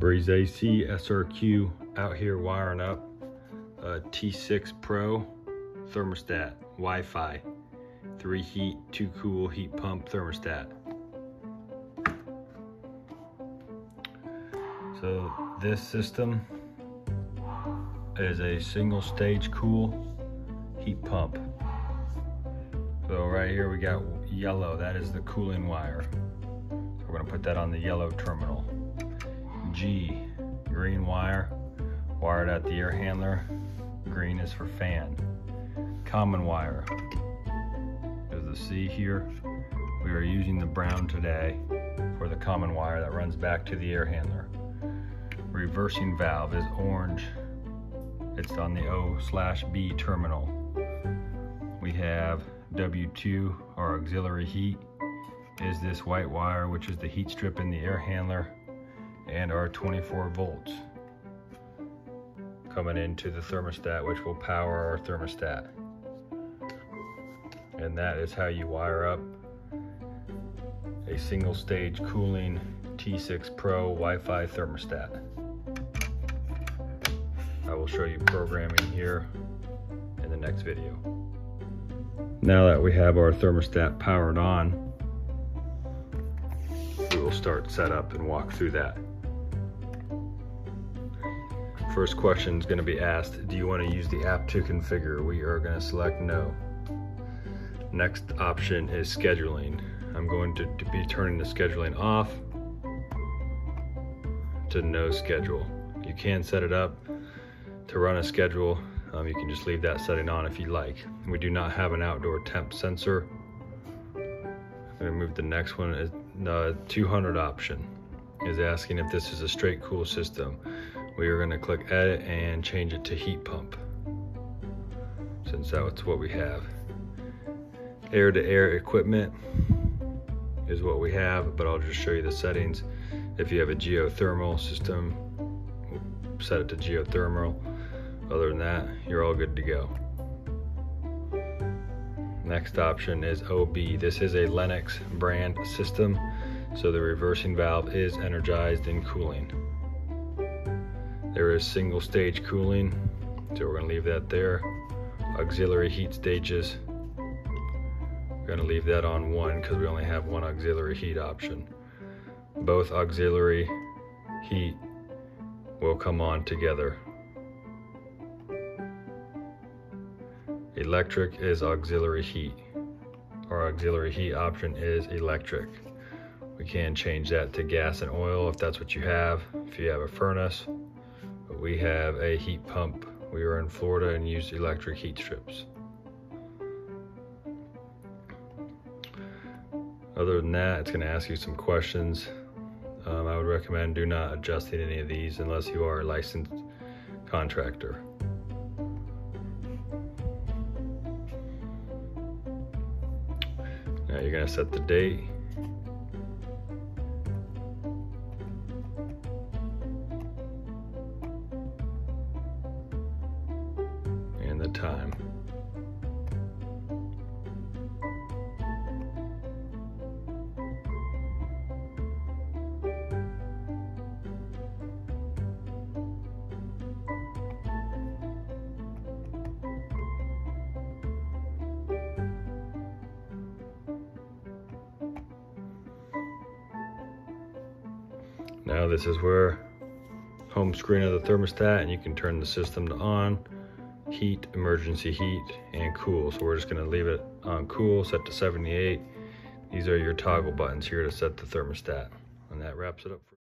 Breeze AC SRQ out here wiring up a T6 Pro thermostat, Wi-Fi, 3 heat, 2 cool heat pump thermostat. So this system is a single stage cool heat pump. So right here we got yellow, that is the cooling wire. So we're gonna put that on the yellow terminal. G, green wire, wired out the air handler. Green is for fan. Common wire, there's the C here. We are using the brown today for the common wire that runs back to the air handler. Reversing valve is orange. It's on the O/B terminal. We have W2, our auxiliary heat, is this white wire, which is the heat strip in the air handler, and our 24 volts coming into the thermostat, which will power our thermostat. And that is how you wire up a single stage cooling T6 Pro Wi-Fi thermostat. I will show you programming here in the next video. Now that we have our thermostat powered on, we will start setup and walk through that. First question is going to be asked, do you want to use the app to configure? We are going to select no. Next option is scheduling. I'm going to be turning the scheduling off to no schedule. You can set it up to run a schedule. You can just leave that setting on if you like. We do not have an outdoor temp sensor. I'm gonna move the next one. The 200 option is asking if this is a straight cool system. We are gonna click edit and change it to heat pump, since that's what we have. Air to air equipment is what we have, but I'll just show you the settings. If you have a geothermal system, we'll set it to geothermal. Other than that, you're all good to go. Next option is OB. This is a Lennox brand system, so the reversing valve is energized and cooling. There is single stage cooling, so we're gonna leave that there. Auxiliary heat stages, we're gonna leave that on 1 because we only have 1 auxiliary heat option. Both auxiliary heat will come on together. Electric is auxiliary heat. Our auxiliary heat option is electric. We can change that to gas and oil if that's what you have, if you have a furnace. But we have a heat pump. We are in Florida and use electric heat strips. Other than that, it's going to ask you some questions. I would recommend do not adjusting any of these unless you are a licensed contractor. Now you're going to set the date. And the time. Now this is where home screen of the thermostat, and you can turn the system to on, heat, emergency heat, and cool. So we're just gonna leave it on cool, set to 78. These are your toggle buttons here to set the thermostat. And that wraps it up.